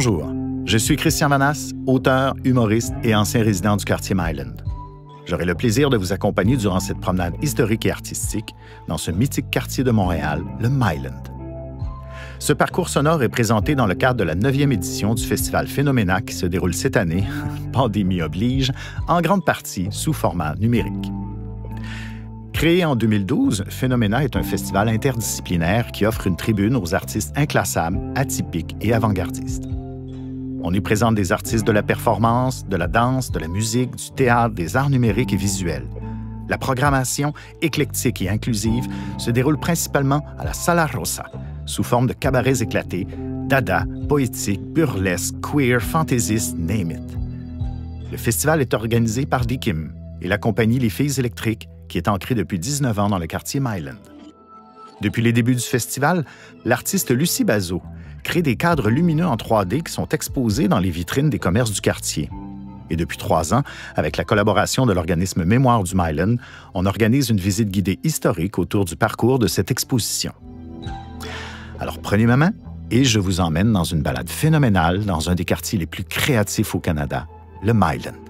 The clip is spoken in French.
Bonjour, je suis Christian Vanasse, auteur, humoriste et ancien résident du quartier Mile End. J'aurai le plaisir de vous accompagner durant cette promenade historique et artistique dans ce mythique quartier de Montréal, le Mile End. Ce parcours sonore est présenté dans le cadre de la 9e édition du Festival Phénoména qui se déroule cette année, pandémie oblige, en grande partie sous format numérique. Créé en 2012, Phénoména est un festival interdisciplinaire qui offre une tribune aux artistes inclassables, atypiques et avant-gardistes. On y présente des artistes de la performance, de la danse, de la musique, du théâtre, des arts numériques et visuels. La programmation, éclectique et inclusive, se déroule principalement à la Sala Rosa, sous forme de cabarets éclatés, dada, poétiques, burlesques, queer, fantaisistes, name it. Le festival est organisé par D. Kimm et la compagnie Les Filles Électriques, qui est ancrée depuis 19 ans dans le quartier Mile End. Depuis les débuts du festival, l'artiste Lucie Bazzo crée des cadres lumineux en 3D qui sont exposés dans les vitrines des commerces du quartier. Et depuis 3 ans, avec la collaboration de l'organisme Mémoire du Mile End, on organise une visite guidée historique autour du parcours de cette exposition. Alors prenez ma main et je vous emmène dans une balade phénoménale dans un des quartiers les plus créatifs au Canada, le Mile End.